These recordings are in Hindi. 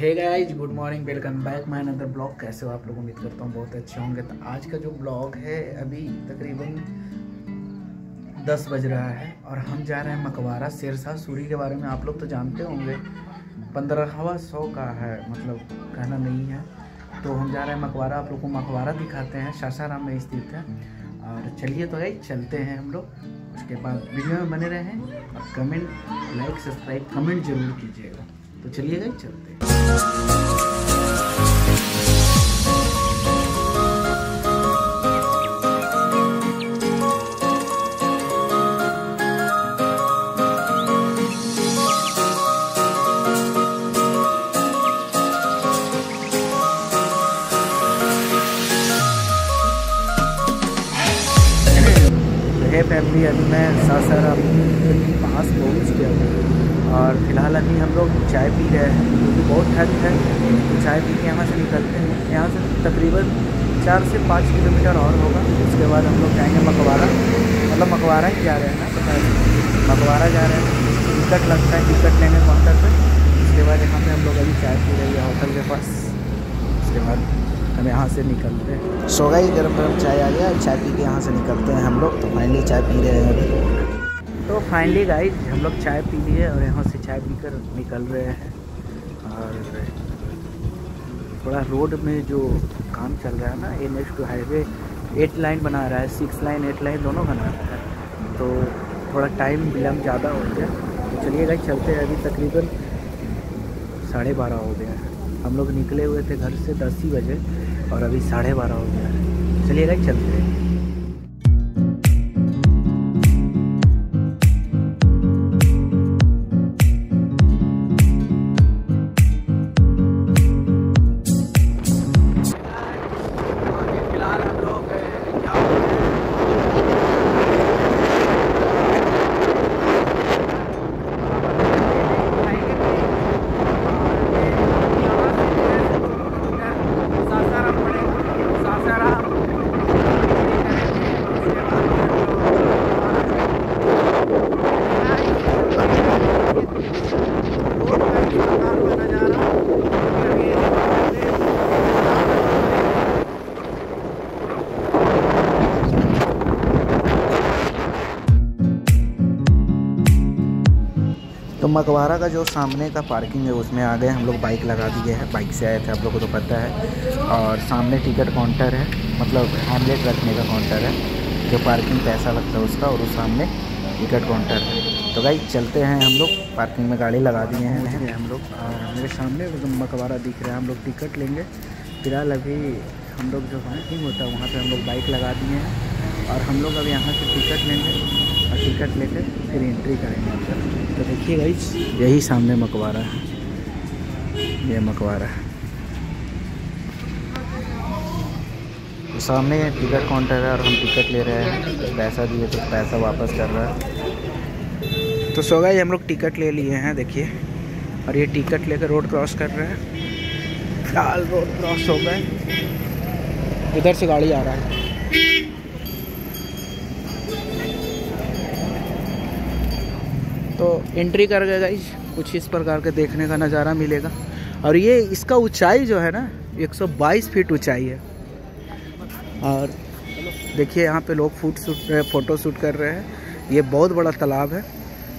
Hey guys, good morning, welcome back my another blog. कैसे हो आप लोग? उम्मीद करता हूँ बहुत अच्छे होंगे। तो आज का जो ब्लॉग है, अभी तकरीबन 10 बज रहा है और हम जा रहे हैं मकबरा शेरशाह सूरी। के बारे में आप लोग तो जानते होंगे, 1500 का है, मतलब कहना नहीं है। तो हम जा रहे हैं मकबरा, आप लोग को मकबरा दिखाते हैं, सासाराम में स्थित है। और चलिए तो गाइज चलते हैं हम लोग, उसके बाद वीडियो में बने रहें और कमेंट, लाइक, सब्सक्राइब, कमेंट जरूर कीजिएगा। तो चलिए गाइज चलते हैं। फैमिली, अभी मैं सासाराम के पास पहुँच गया हूँ और फिलहाल अभी हम लोग चाय पी रहे हैं क्योंकि बहुत ठंड है। तो चाय पी के यहाँ से निकलते हैं। यहाँ से तकरीबन 4 से 5 किलोमीटर और होगा, उसके बाद हम लोग जाएंगे मकबरा। मतलब मकबरा ही जा रहे हैं ना, पता है, मकबरा जा रहे हैं। टिकट लगता है, टिकट लेने काउंटर पर। उसके बाद यहाँ पर हम लोग अभी चाय पी रहे हैं होटल के पास, उसके बाद हम यहाँ से निकलते हैं। सो गाइस, गर्म गर्म चाय आ गया, चाय पी के यहाँ से निकलते हैं हम लोग। तो फाइनली चाय पी रहे हैं अभी। तो फाइनली गाइस, हम लोग चाय पी लिए और यहाँ से चाय पीकर निकल रहे हैं। और थोड़ा रोड में जो काम चल रहा है ना, NH2 हाईवे 8 लाइन बना रहा है, 6 लाइन 8 लाइन दोनों बना रहा है, तो थोड़ा टाइम विलम्ब ज़्यादा हो गया। तो चलिए गाइस चलते हैं। अभी तकरीबन 12:30 हो गया है। हम लोग निकले हुए थे घर से 10 ही बजे और अभी 12:30 हो गया है। चलिए गाइस चलते हैं। तो मकबरा का जो सामने का पार्किंग है उसमें आ गए हम लोग, बाइक लगा दिए हैं, बाइक से आए थे, आप लोगों को तो पता है। और सामने टिकट काउंटर है, मतलब हैमलेट रखने का काउंटर है, जो पार्किंग पैसा लगता है उसका, और उस सामने टिकट काउंटर है। तो गाइस चलते हैं हम लोग, पार्किंग में गाड़ी लगा दिए हैं हम लोग। मेरे सामने तो मकबरा दिख रहा है, हम लोग टिकट लेंगे। फिलहाल अभी हम लोग जो पार्किंग होता है वहाँ पर हम लोग बाइक लगा दिए हैं और हम लोग अब यहाँ से टिकट लेंगे और टिकट लेकर फिर एंट्री करेंगे अंदर। तो देखिए गाइस, यही सामने मकबरा है, ये मकबरा है। तो सामने टिकट काउंटर है और हम टिकट ले रहे हैं। पैसा दिए तो पैसा वापस कर रहा है। तो सो गाइस, हम लोग टिकट ले लिए हैं, देखिए। और ये टिकट लेकर रोड क्रॉस कर रहे हैं। फिलहाल रोड क्रॉस हो गए, इधर से गाड़ी आ रहा है। तो एंट्री कर गए गाइज, कुछ इस प्रकार के देखने का नज़ारा मिलेगा। और ये इसका ऊंचाई जो है ना, 122 फीट ऊंचाई है। और देखिए यहाँ पे लोग फोटो शूट कर रहे हैं। ये बहुत बड़ा तालाब है।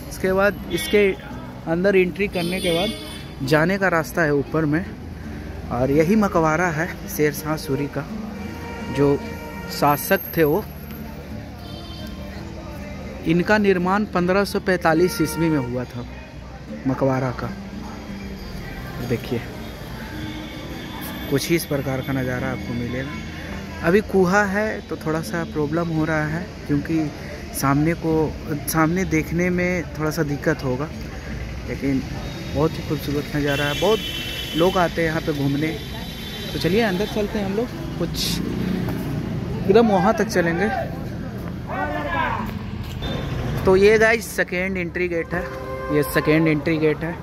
इसके बाद इसके अंदर एंट्री करने के बाद जाने का रास्ता है ऊपर में। और यही मकबरा है शेरशाह सूरी का, जो शासक थे वो। इनका निर्माण 1545 ईस्वी में हुआ था मकबरा का। देखिए कुछ ही इस प्रकार का नज़ारा आपको मिलेगा। अभी कुहा है तो थोड़ा सा प्रॉब्लम हो रहा है, क्योंकि सामने देखने में थोड़ा सा दिक्कत होगा, लेकिन बहुत ही खूबसूरत नज़ारा है। बहुत लोग आते हैं यहाँ पे घूमने। तो चलिए अंदर चलते हैं हम लोग, कुछ एकदम वहाँ तक चलेंगे। तो ये गाइस सेकेंड एंट्री गेट है, ये सेकेंड एंट्री गेट है।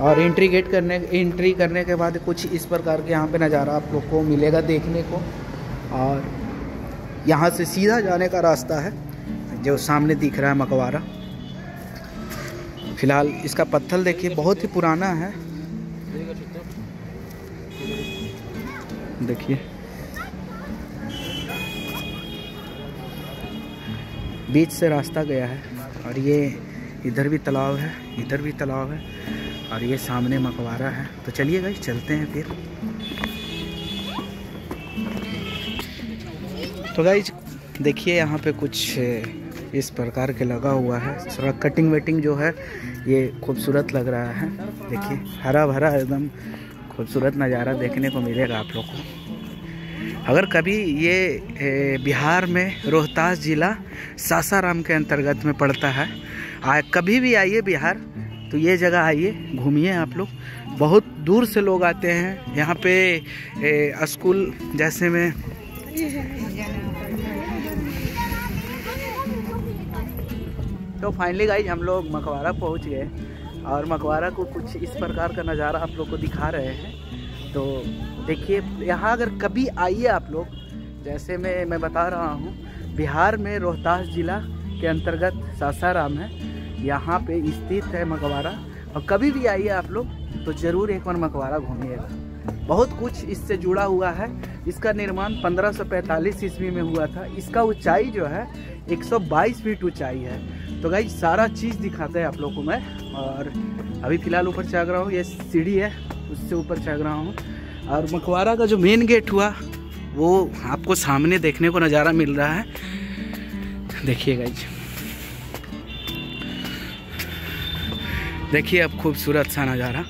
और एंट्री करने के बाद कुछ इस प्रकार के यहाँ पे नज़ारा आप लोग को मिलेगा देखने को। और यहाँ से सीधा जाने का रास्ता है, जो सामने दिख रहा है मकबरा। फिलहाल इसका पत्थर देखिए बहुत ही पुराना है, देखिए बीच से रास्ता गया है और ये इधर भी तालाब है, इधर भी तालाब है और ये सामने मकबरा है। तो चलिए गाइस चलते हैं फिर। तो गाइस देखिए यहाँ पे कुछ इस प्रकार के लगा हुआ है, थोड़ा कटिंग वेटिंग जो है ये खूबसूरत लग रहा है। देखिए हरा भरा एकदम खूबसूरत नज़ारा देखने को मिलेगा आप लोग को। अगर कभी ये बिहार में रोहतास ज़िला सासाराम के अंतर्गत में पड़ता है, कभी भी आइए बिहार तो ये जगह आइए, घूमिए आप लोग। बहुत दूर से लोग आते हैं यहाँ पे स्कूल जैसे में। तो फाइनली गाइज हम लोग मकबरा पहुँच गए और मकबरा को कुछ इस प्रकार का नज़ारा आप लोग को दिखा रहे हैं। तो देखिए यहाँ अगर कभी आइए आप लोग, जैसे मैं बता रहा हूँ बिहार में रोहतास ज़िला के अंतर्गत सासाराम है, यहाँ पे स्थित है मकबरा। और कभी भी आइए आप लोग तो ज़रूर एक बार मकबरा घूमिएगा। बहुत कुछ इससे जुड़ा हुआ है। इसका निर्माण 1545 ईस्वी में हुआ था। इसका ऊंचाई जो है 122 फीट ऊंचाई है। तो गाइज सारा चीज़ दिखाता है आप लोगों को मैं। और अभी फ़िलहाल ऊपर चढ़ रहा हूँ, ये सीढ़ी है उससे ऊपर चढ़ रहा हूँ। और मकबरा का जो मेन गेट हुआ वो आपको सामने देखने को नज़ारा मिल रहा है। देखिए गाइज, देखिए अब खूबसूरत सा नज़ारा।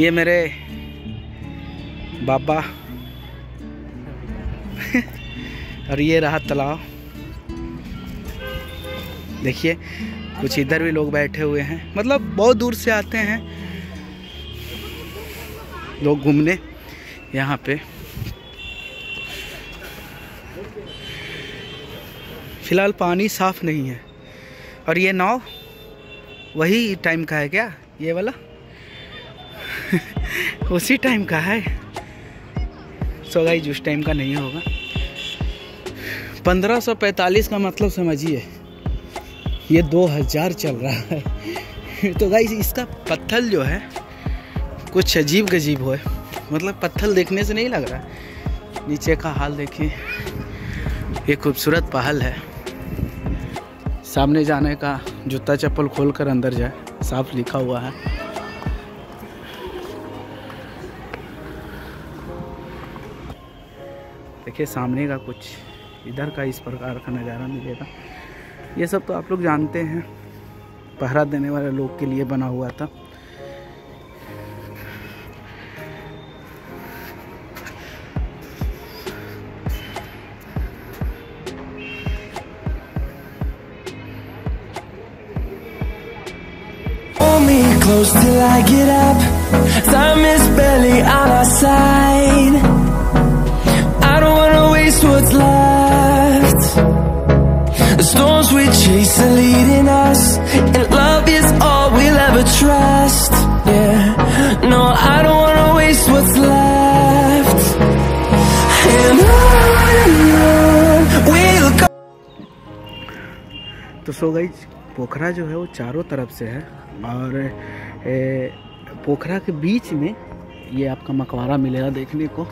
ये मेरे बाबा और ये रहा तालाब। देखिए कुछ इधर भी लोग बैठे हुए हैं, मतलब बहुत दूर से आते हैं लोग घूमने यहाँ पे। फिलहाल पानी साफ नहीं है। और ये नाव वही टाइम का है क्या, ये वाला उसी टाइम का है? सो गाइस उस टाइम का नहीं होगा। 1545 का मतलब समझिए ये 2000 चल रहा है। तो गाइस इसका पत्थर जो है कुछ अजीब गजीब हो, मतलब पत्थर देखने से नहीं लग रहा। नीचे का हाल देखिए, ये खूबसूरत पहाड़ है। सामने जाने का जूता चप्पल खोलकर अंदर जाए, साफ लिखा हुआ है। देखिए सामने का कुछ इधर का इस प्रकार का नज़ारा मिलेगा। ये सब तो आप लोग जानते हैं, पहरा देने वाले लोग के लिए बना हुआ था। What's left? The storms we chase are leading us, and love is all we'll ever trust. Yeah, no, I don't wanna waste what's left. And on we'll go. तो सो गाइस पोखरा जो है वो चारों तरफ से है और पोखरा के बीच में ये आपका मकबरा मिलेगा देखने को,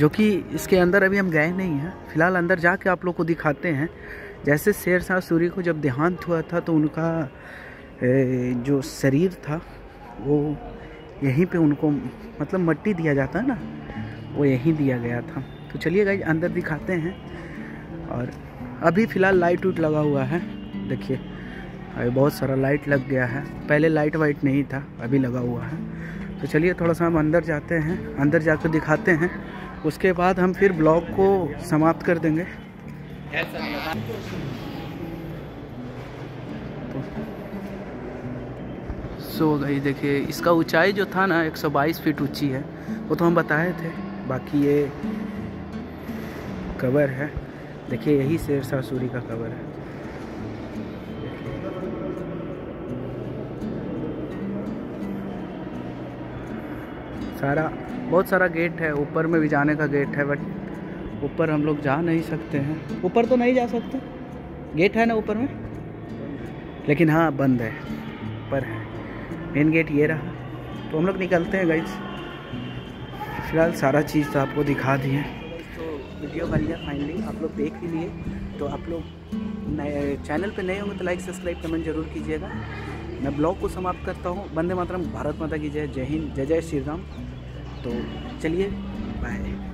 जो कि इसके अंदर अभी हम गए नहीं हैं। फ़िलहाल अंदर जाके आप लोग को दिखाते हैं। जैसे शेरशाह सूरी को जब देहांत हुआ था तो उनका जो शरीर था वो यहीं पे उनको, मतलब मट्टी दिया जाता है ना, वो यहीं दिया गया था। तो चलिए गाइस अंदर दिखाते हैं। और अभी फ़िलहाल लाइट उट लगा हुआ है। देखिए अभी बहुत सारा लाइट लग गया है, पहले लाइट वाइट नहीं था, अभी लगा हुआ है। तो चलिए थोड़ा सा हम अंदर जाते हैं, अंदर जाकर दिखाते हैं, उसके बाद हम फिर ब्लॉग को समाप्त कर देंगे। सो गाइस देखिए इसका ऊंचाई जो था ना 122 फीट ऊंची है, वो तो हम बताए थे। बाकी ये कवर है, देखिए यही शेरशाह सूरी का कवर है। सारा बहुत सारा गेट है, ऊपर में भी जाने का गेट है, बट ऊपर हम लोग जा नहीं सकते हैं। ऊपर तो नहीं जा सकते, गेट है ना ऊपर में, लेकिन हाँ बंद है, पर है। मेन गेट ये रहा। तो हम लोग निकलते हैं गाइस, फिलहाल सारा चीज़ तो आपको दिखा दी है। तो वीडियो बन गया फाइनली, आप लोग देख ही लिए। तो आप लोग नए चैनल पे नए होंगे तो लाइक सब्सक्राइब कमेंट जरूर कीजिएगा। मैं ब्लॉग को समाप्त करता हूँ। वंदे मातरम, भारत माता की जय, जय हिंद, जय जय श्री राम। तो चलिए बाय।